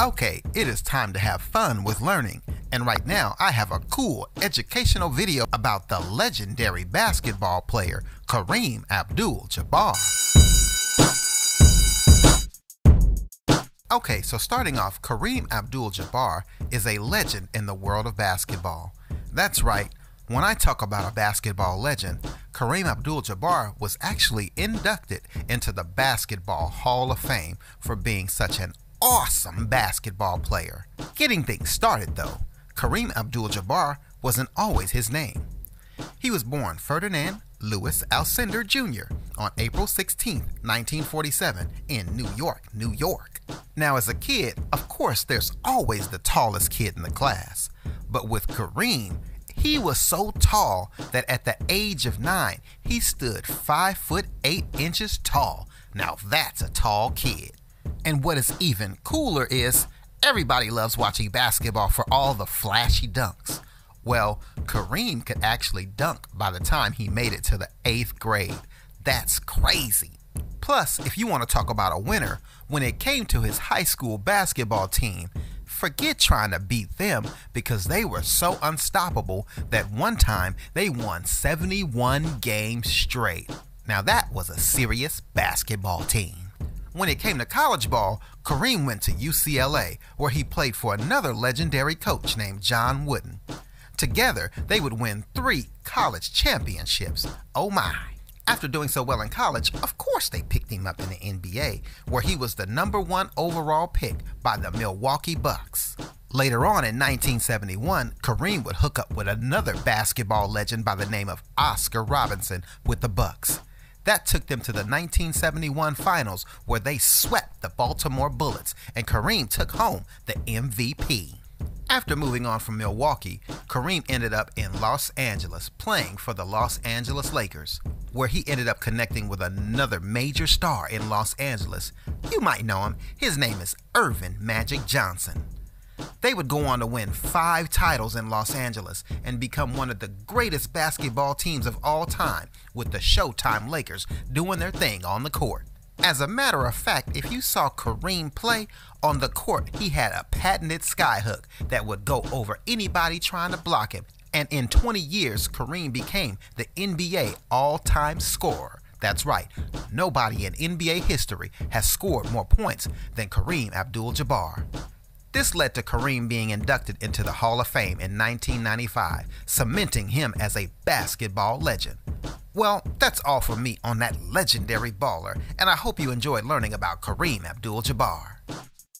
Okay, it is time to have fun with learning, and right now I have a cool educational video about the legendary basketball player Kareem Abdul-Jabbar. Okay, so starting off, Kareem Abdul-Jabbar is a legend in the world of basketball. That's right, when I talk about a basketball legend, Kareem Abdul-Jabbar was actually inducted into the Basketball Hall of Fame for being such an awesome basketball player. Getting things started though, Kareem Abdul-Jabbar wasn't always his name. He was born Ferdinand Lewis Alcindor Jr. on April 16, 1947 in New York, New York. Now as a kid, of course there's always the tallest kid in the class, but with Kareem, he was so tall that at the age of 9, he stood 5'8" tall. Now that's a tall kid. And what is even cooler is, everybody loves watching basketball for all the flashy dunks. Well, Kareem could actually dunk by the time he made it to the 8th grade. That's crazy. Plus, if you want to talk about a winner, when it came to his high school basketball team, forget trying to beat them because they were so unstoppable that one time they won 71 games straight. Now that was a serious basketball team. When it came to college ball, Kareem went to UCLA, where he played for another legendary coach named John Wooden. Together, they would win 3 college championships. Oh my! After doing so well in college, of course they picked him up in the NBA, where he was the #1 overall pick by the Milwaukee Bucks. Later on in 1971, Kareem would hook up with another basketball legend by the name of Oscar Robertson with the Bucks. That took them to the 1971 finals where they swept the Baltimore Bullets and Kareem took home the MVP. After moving on from Milwaukee, Kareem ended up in Los Angeles playing for the Los Angeles Lakers, where he ended up connecting with another major star in Los Angeles. You might know him, his name is Irvin Magic Johnson. They would go on to win 5 titles in Los Angeles and become one of the greatest basketball teams of all time, with the Showtime Lakers doing their thing on the court. As a matter of fact, if you saw Kareem play, on the court he had a patented sky hook that would go over anybody trying to block him, and in 20 years Kareem became the NBA all-time scorer. That's right, nobody in NBA history has scored more points than Kareem Abdul-Jabbar. This led to Kareem being inducted into the Hall of Fame in 1995, cementing him as a basketball legend. Well, that's all for me on that legendary baller, and I hope you enjoyed learning about Kareem Abdul-Jabbar.